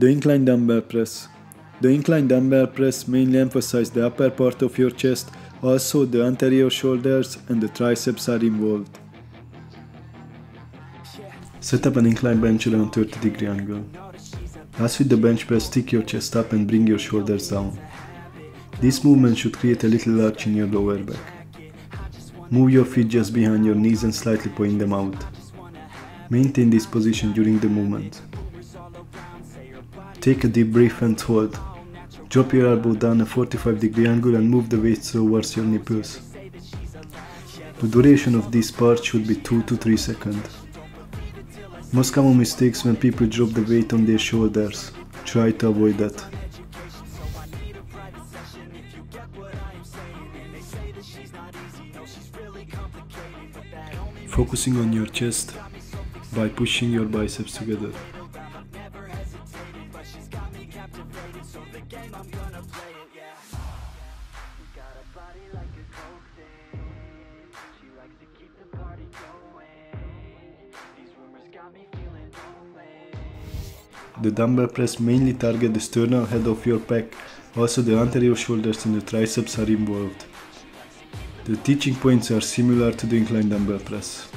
The incline dumbbell press. The incline dumbbell press mainly emphasizes the upper part of your chest, also the anterior shoulders and the triceps are involved. Set up an incline bench around 30-degree angle. As with the bench press, stick your chest up and bring your shoulders down. This movement should create a little arch in your lower back. Move your feet just behind your knees and slightly point them out. Maintain this position during the movement. Take a deep breath and hold. Drop your elbow down a 45-degree angle and move the waist towards your nipples. The duration of this part should be 2 to 3 seconds. Most common mistakes when people drop the weight on their shoulders. Try to avoid that. Focusing on your chest by pushing your biceps together. The dumbbell press mainly targets the sternal head of your pack, also the anterior shoulders and the triceps are involved. The teaching points are similar to the incline dumbbell press.